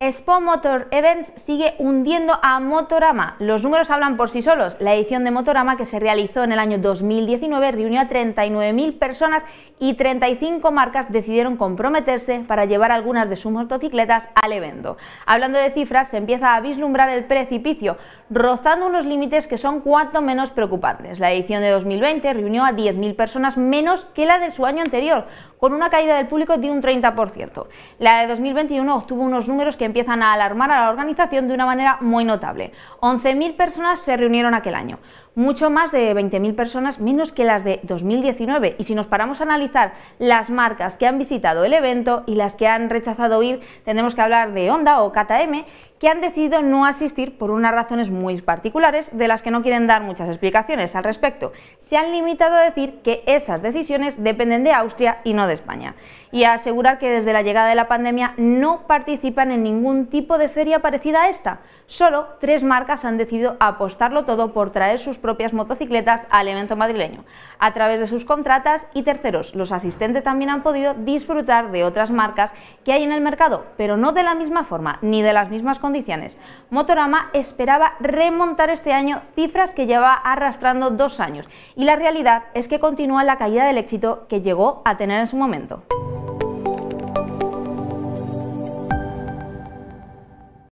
Expo Motor Events sigue hundiendo a Motorama. Los números hablan por sí solos. La edición de Motorama, que se realizó en el año 2019, reunió a 39.000 personas y 35 marcas decidieron comprometerse para llevar algunas de sus motocicletas al evento. Hablando de cifras, se empieza a vislumbrar el precipicio, rozando unos límites que son cuanto menos preocupantes. La edición de 2020 reunió a 10.000 personas menos que la de su año anterior, con una caída del público de un 30%. La de 2021 obtuvo unos números que empiezan a alarmar a la organización de una manera muy notable. 11.000 personas se reunieron aquel año, mucho más de 20.000 personas menos que las de 2019, y si nos paramos a analizar las marcas que han visitado el evento y las que han rechazado ir, tendremos que hablar de Honda o KTM, que han decidido no asistir por unas razones muy particulares de las que no quieren dar muchas explicaciones al respecto. Se han limitado a decir que esas decisiones dependen de Austria y no de España, y a asegurar que desde la llegada de la pandemia no participan en ningún tipo de feria parecida a esta. Solo 3 marcas han decidido apostarlo todo por traer sus propias motocicletas al evento madrileño, a través de sus contratas y terceros. Los asistentes también han podido disfrutar de otras marcas que hay en el mercado, pero no de la misma forma ni de las mismas condiciones. Motorama esperaba remontar este año cifras que lleva arrastrando 2 años, y la realidad es que continúa la caída del éxito que llegó a tener en su momento.